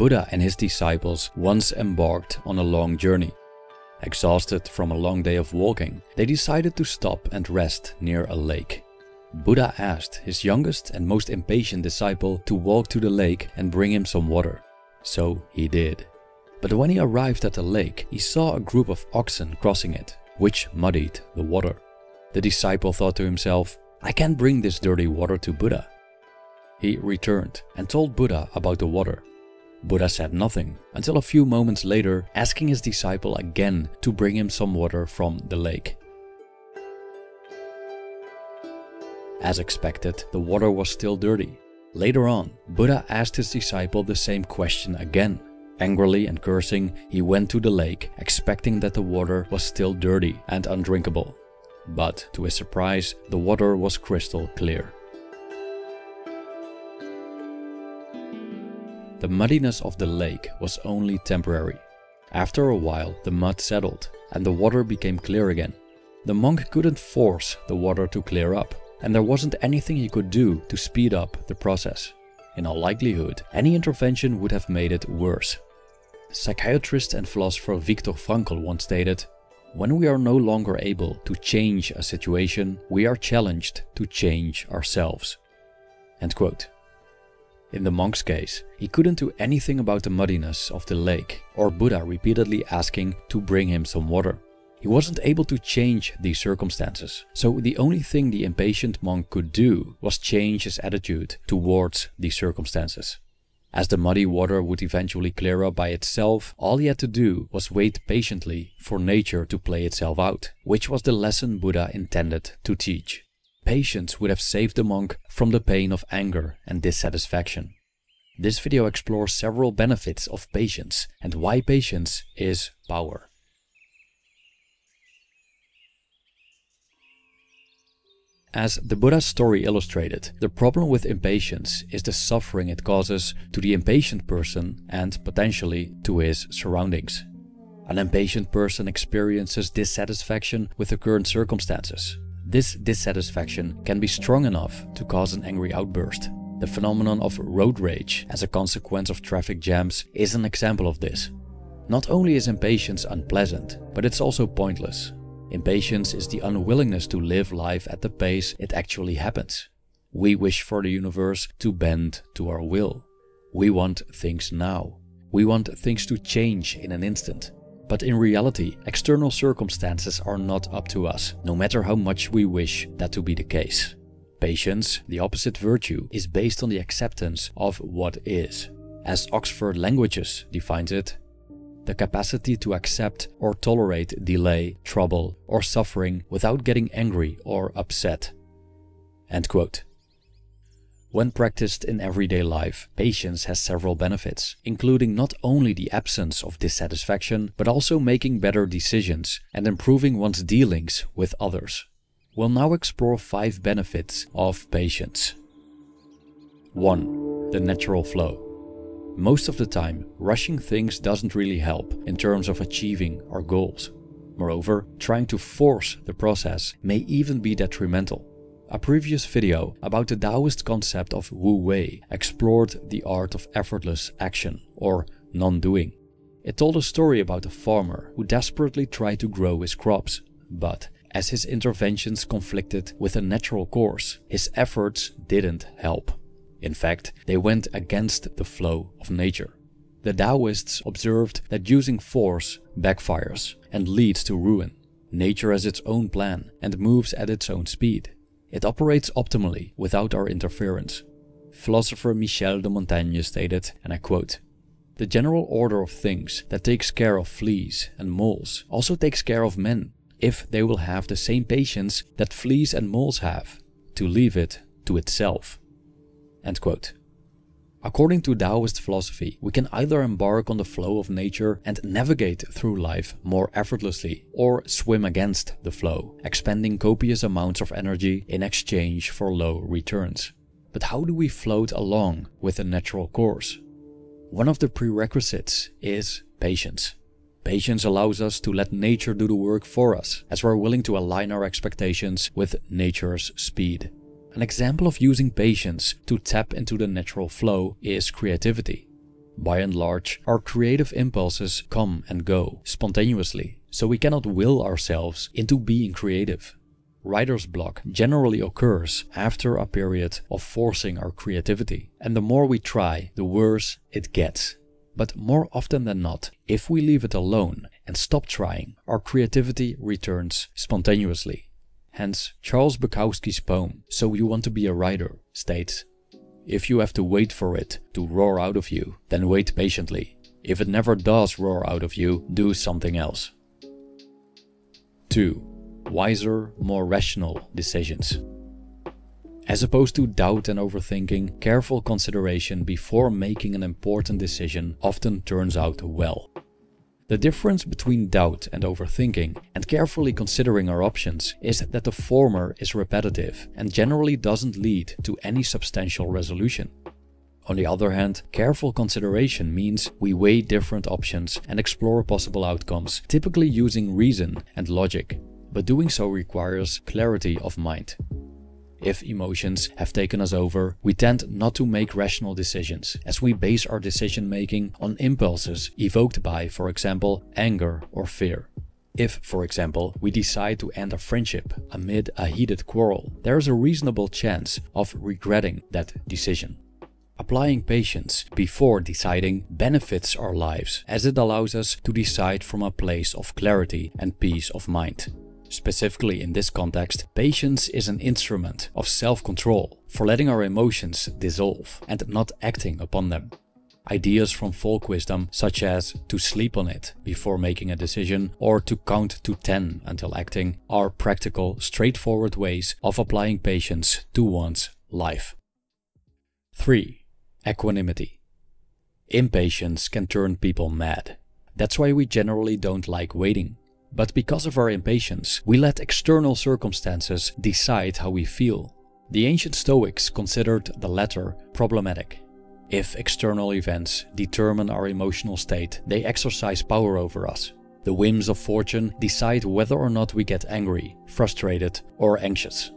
Buddha and his disciples once embarked on a long journey. Exhausted from a long day of walking, they decided to stop and rest near a lake. Buddha asked his youngest and most impatient disciple to walk to the lake and bring him some water. So he did. But when he arrived at the lake, he saw a group of oxen crossing it, which muddied the water. The disciple thought to himself, "I can't bring this dirty water to Buddha." He returned and told Buddha about the water. Buddha said nothing until a few moments later, asking his disciple again to bring him some water from the lake. As expected, the water was still dirty. Later on, Buddha asked his disciple the same question again. Angrily and cursing, he went to the lake, expecting that the water was still dirty and undrinkable. But to his surprise, the water was crystal clear. The muddiness of the lake was only temporary. After a while, the mud settled and the water became clear again. The monk couldn't force the water to clear up, and there wasn't anything he could do to speed up the process. In all likelihood, any intervention would have made it worse. Psychiatrist and philosopher Viktor Frankl once stated, "When we are no longer able to change a situation, we are challenged to change ourselves." End quote. In the monk's case, he couldn't do anything about the muddiness of the lake or Buddha repeatedly asking to bring him some water. He wasn't able to change these circumstances, so the only thing the impatient monk could do was change his attitude towards these circumstances. As the muddy water would eventually clear up by itself, all he had to do was wait patiently for nature to play itself out, which was the lesson Buddha intended to teach. Patience would have saved the monk from the pain of anger and dissatisfaction. This video explores several benefits of patience and why patience is power. As the Buddha's story illustrated, the problem with impatience is the suffering it causes to the impatient person and potentially to his surroundings. An impatient person experiences dissatisfaction with the current circumstances. This dissatisfaction can be strong enough to cause an angry outburst. The phenomenon of road rage as a consequence of traffic jams is an example of this. Not only is impatience unpleasant, but it's also pointless. Impatience is the unwillingness to live life at the pace it actually happens. We wish for the universe to bend to our will. We want things now. We want things to change in an instant. But in reality, external circumstances are not up to us, no matter how much we wish that to be the case. Patience, the opposite virtue, is based on the acceptance of what is. As Oxford Languages defines it, the capacity to accept or tolerate delay, trouble, or suffering without getting angry or upset. End quote. When practiced in everyday life, patience has several benefits, including not only the absence of dissatisfaction, but also making better decisions and improving one's dealings with others. We'll now explore 5 benefits of patience. 1. The natural flow. Most of the time, rushing things doesn't really help in terms of achieving our goals. Moreover, trying to force the process may even be detrimental. A previous video about the Taoist concept of Wu Wei explored the art of effortless action, or non-doing. It told a story about a farmer who desperately tried to grow his crops, but as his interventions conflicted with a natural course, his efforts didn't help. In fact, they went against the flow of nature. The Taoists observed that using force backfires and leads to ruin. Nature has its own plan and moves at its own speed. It operates optimally without our interference. Philosopher Michel de Montaigne stated, and I quote, "The general order of things that takes care of fleas and moles also takes care of men, if they will have the same patience that fleas and moles have, to leave it to itself." End quote. According to Taoist philosophy, we can either embark on the flow of nature and navigate through life more effortlessly, or swim against the flow, expending copious amounts of energy in exchange for low returns. But how do we float along with the natural course? One of the prerequisites is patience. Patience allows us to let nature do the work for us, as we're willing to align our expectations with nature's speed. An example of using patience to tap into the natural flow is creativity. By and large, our creative impulses come and go spontaneously, so we cannot will ourselves into being creative. Writer's block generally occurs after a period of forcing our creativity, and the more we try, the worse it gets. But more often than not, if we leave it alone and stop trying, our creativity returns spontaneously. Hence, Charles Bukowski's poem, "So You Want to Be a Writer," states, "If you have to wait for it to roar out of you, then wait patiently. If it never does roar out of you, do something else." 2. Wiser, more rational decisions. As opposed to doubt and overthinking, careful consideration before making an important decision often turns out well. The difference between doubt and overthinking and carefully considering our options is that the former is repetitive and generally doesn't lead to any substantial resolution. On the other hand, careful consideration means we weigh different options and explore possible outcomes, typically using reason and logic, but doing so requires clarity of mind. If emotions have taken us over, we tend not to make rational decisions, as we base our decision-making on impulses evoked by, for example, anger or fear. If, for example, we decide to end a friendship amid a heated quarrel, there is a reasonable chance of regretting that decision. Applying patience before deciding benefits our lives, as it allows us to decide from a place of clarity and peace of mind. Specifically in this context, patience is an instrument of self-control for letting our emotions dissolve and not acting upon them. Ideas from folk wisdom such as to sleep on it before making a decision or to count to 10 until acting are practical, straightforward ways of applying patience to one's life. 3. Equanimity. Impatience can turn people mad. That's why we generally don't like waiting. But because of our impatience, we let external circumstances decide how we feel. The ancient Stoics considered the latter problematic. If external events determine our emotional state, they exercise power over us. The whims of fortune decide whether or not we get angry, frustrated, or anxious.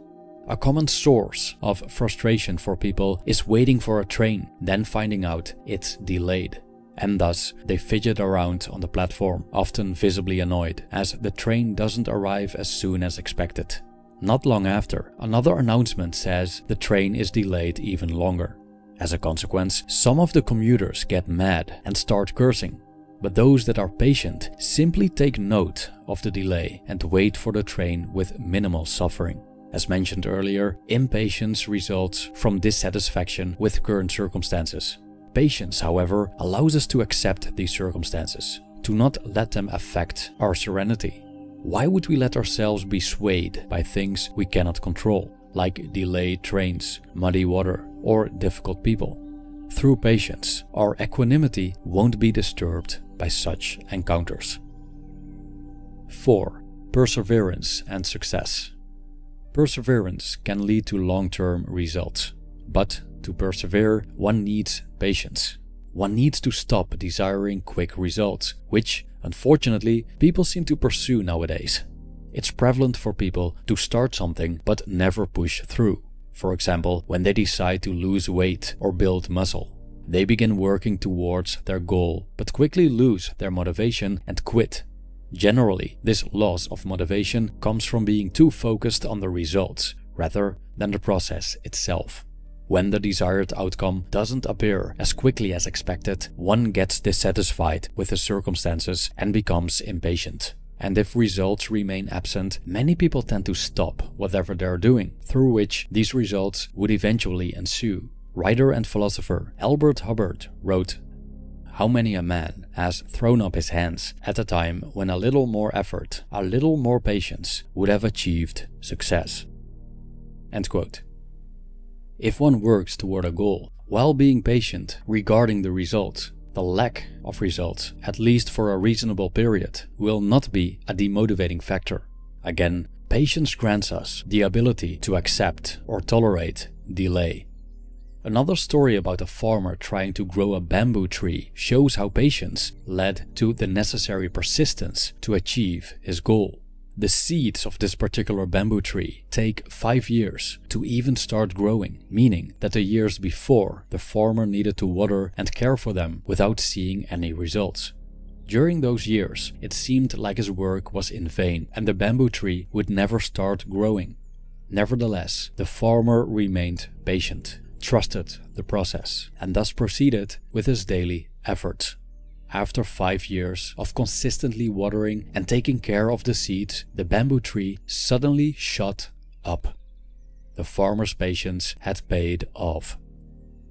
A common source of frustration for people is waiting for a train, then finding out it's delayed. And thus, they fidget around on the platform, often visibly annoyed, as the train doesn't arrive as soon as expected. Not long after, another announcement says the train is delayed even longer. As a consequence, some of the commuters get mad and start cursing, but those that are patient simply take note of the delay and wait for the train with minimal suffering. As mentioned earlier, impatience results from dissatisfaction with current circumstances. Patience, however, allows us to accept these circumstances, to not let them affect our serenity. Why would we let ourselves be swayed by things we cannot control, like delayed trains, muddy water, or difficult people? Through patience, our equanimity won't be disturbed by such encounters. 4. Perseverance and success. Perseverance can lead to long-term results, but to persevere, one needs patience. One needs to stop desiring quick results, which, unfortunately, people seem to pursue nowadays. It's prevalent for people to start something but never push through. For example, when they decide to lose weight or build muscle, they begin working towards their goal but quickly lose their motivation and quit. Generally, this loss of motivation comes from being too focused on the results rather than the process itself. When the desired outcome doesn't appear as quickly as expected, one gets dissatisfied with the circumstances and becomes impatient. And if results remain absent, many people tend to stop whatever they're doing, through which these results would eventually ensue. Writer and philosopher Albert Hubbard wrote, "How many a man has thrown up his hands at a time when a little more effort, a little more patience would have achieved success." End quote. If one works toward a goal while being patient regarding the results, the lack of results, at least for a reasonable period, will not be a demotivating factor. Again, patience grants us the ability to accept or tolerate delay. Another story about a farmer trying to grow a bamboo tree shows how patience led to the necessary persistence to achieve his goal. The seeds of this particular bamboo tree take 5 years to even start growing, meaning that the years before the farmer needed to water and care for them without seeing any results. During those years, it seemed like his work was in vain and the bamboo tree would never start growing. Nevertheless, the farmer remained patient, trusted the process, and thus proceeded with his daily efforts. After 5 years of consistently watering and taking care of the seeds, the bamboo tree suddenly shot up. The farmer's patience had paid off.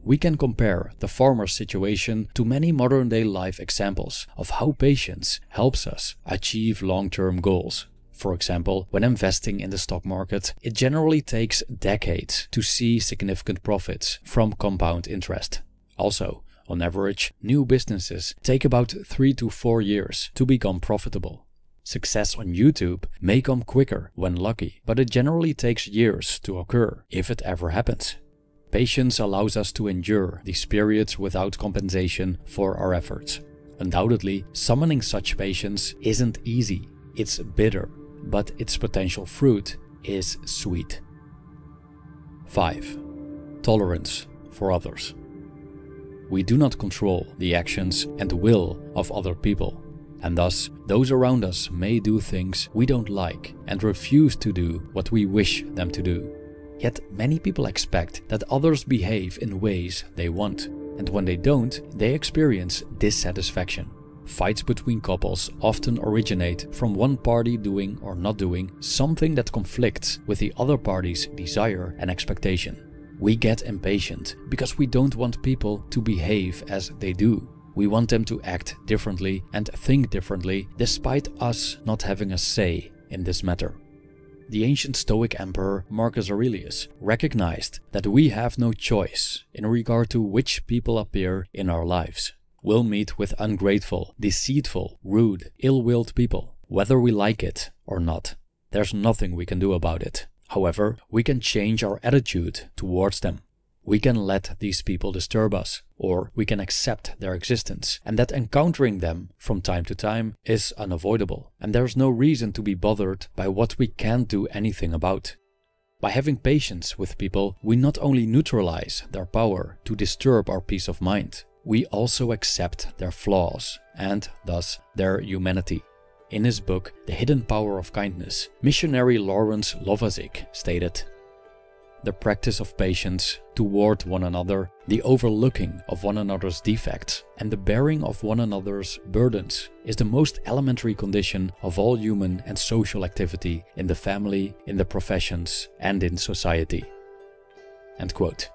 We can compare the farmer's situation to many modern-day life examples of how patience helps us achieve long-term goals. For example, when investing in the stock market, it generally takes decades to see significant profits from compound interest. Also, on average, new businesses take about 3 to 4 years to become profitable. Success on YouTube may come quicker when lucky, but it generally takes years to occur, if it ever happens. Patience allows us to endure these periods without compensation for our efforts. Undoubtedly, summoning such patience isn't easy. It's bitter, but its potential fruit is sweet. 5. Tolerance for others. We do not control the actions and will of other people, and thus those around us may do things we don't like and refuse to do what we wish them to do. Yet many people expect that others behave in ways they want, and when they don't, they experience dissatisfaction. Fights between couples often originate from one party doing or not doing something that conflicts with the other party's desire and expectation. We get impatient because we don't want people to behave as they do. We want them to act differently and think differently, despite us not having a say in this matter. The ancient Stoic emperor Marcus Aurelius recognized that we have no choice in regard to which people appear in our lives. We'll meet with ungrateful, deceitful, rude, ill-willed people, whether we like it or not. There's nothing we can do about it. However, we can change our attitude towards them. We can let these people disturb us, or we can accept their existence, and that encountering them from time to time is unavoidable, and there's no reason to be bothered by what we can't do anything about. By having patience with people, we not only neutralize their power to disturb our peace of mind, we also accept their flaws, and thus their humanity. In his book, The Hidden Power of Kindness, missionary Lawrence Lovazik stated, "The practice of patience toward one another, the overlooking of one another's defects, and the bearing of one another's burdens is the most elementary condition of all human and social activity in the family, in the professions, and in society." End quote.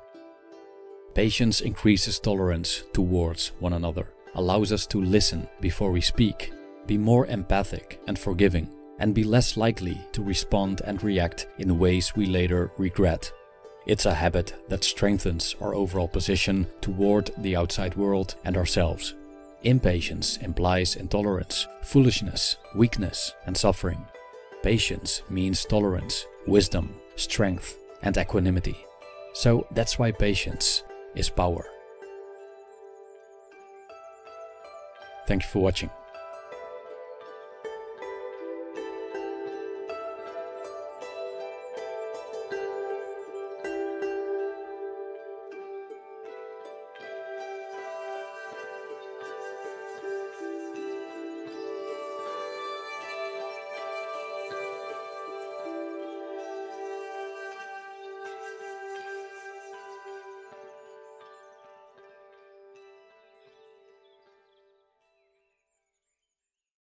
Patience increases tolerance towards one another, allows us to listen before we speak, be more empathic and forgiving, and be less likely to respond and react in ways we later regret. It's a habit that strengthens our overall position toward the outside world and ourselves. Impatience implies intolerance, foolishness, weakness, and suffering. Patience means tolerance, wisdom, strength, and equanimity. So that's why patience is power. Thank you for watching.